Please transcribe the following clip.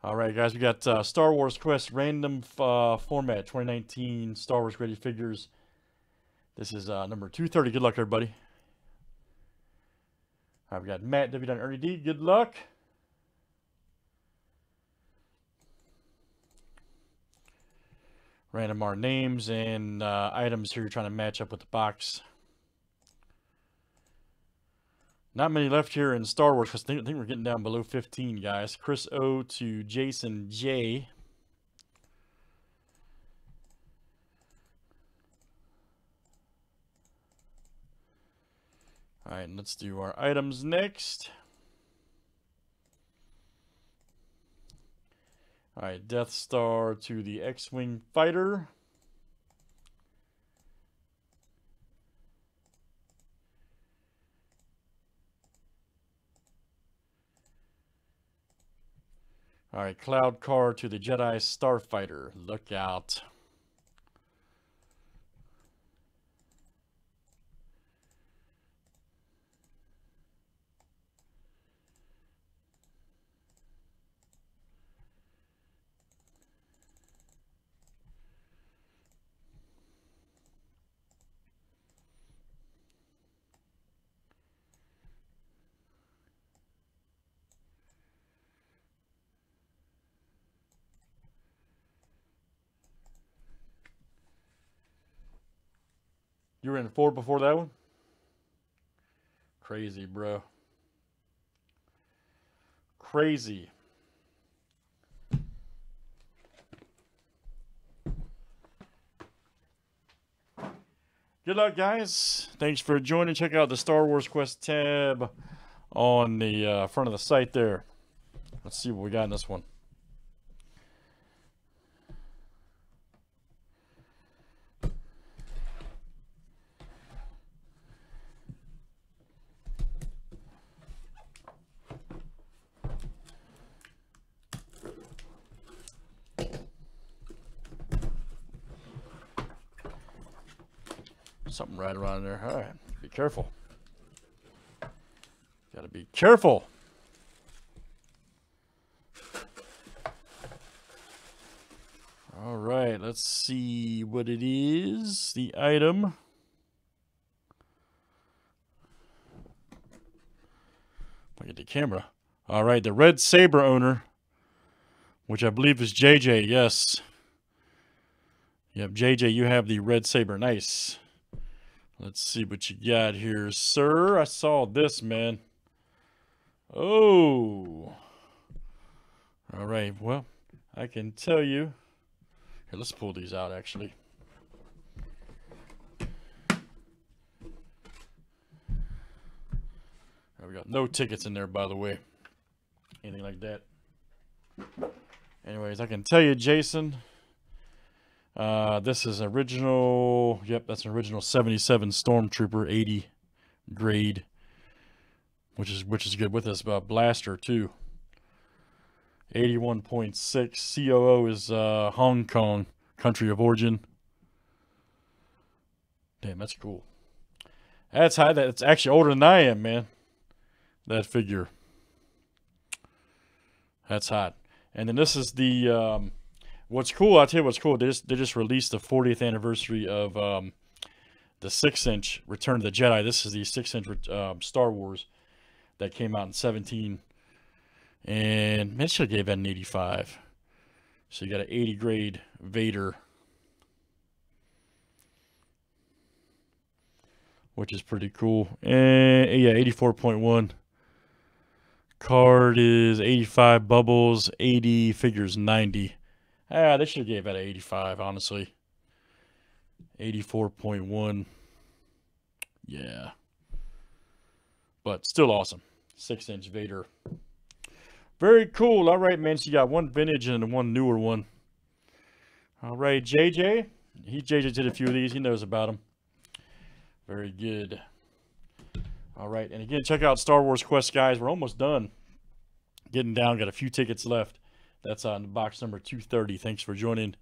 All right, guys, we got Star Wars Quest Random Format 2019 Star Wars Ready Figures. This is number 230. Good luck, everybody. All right, we got Matt W. Ernie D. Good luck. Random our names and items here you're trying to match up with the box. Not many left here in Star Wars because I think we're getting down below 15, guys. Chris O to Jason J. All right, and let's do our items next. All right, Death Star to the X-Wing fighter. All right, Cloud Car to the Jedi Starfighter. Look out. You were in 4 before that one? Crazy, bro. Crazy. Good luck, guys. Thanks for joining. Check out the Star Wars Quest tab on the front of the site there. Let's see what we got in this one. Something right around there. All right, be careful. Gotta be careful. All right, let's see what it is. The item. Look at the camera. All right, the Red Saber owner, which I believe is JJ. Yes. Yep, JJ, you have the Red Saber. Nice. Let's see what you got here, sir. I saw this, man. Oh. All right. Well, I can tell you. Here, let's pull these out, actually. There we go. No tickets in there, by the way. Anything like that. Anyways, I can tell you, Jason. This is original. Yep, that's an original 77 Stormtrooper 80 grade, which is good with us. Blaster too. 81.6. COO is Hong Kong, country of origin. Damn, that's cool. That's high. That's actually older than I am, man. That figure. That's hot. And then this is the. What's cool, I'll tell you what's cool, they just released the 40th anniversary of the 6-inch Return of the Jedi. This is the 6-inch Star Wars that came out in 17. And man, should have gave that an 85. So you got an 80 grade Vader, which is pretty cool. And yeah, 84.1. Card is 85, bubbles 80, figures 90. Ah, they should have gave that an 85, honestly. 84.1. Yeah. But still awesome. 6-inch Vader. Very cool. All right, man. So you got one vintage and one newer one. All right, JJ. JJ did a few of these. He knows about them. Very good. All right. And again, check out Star Wars Quest, guys. We're almost done. Getting down. Got a few tickets left. That's on box number 230. Thanks for joining.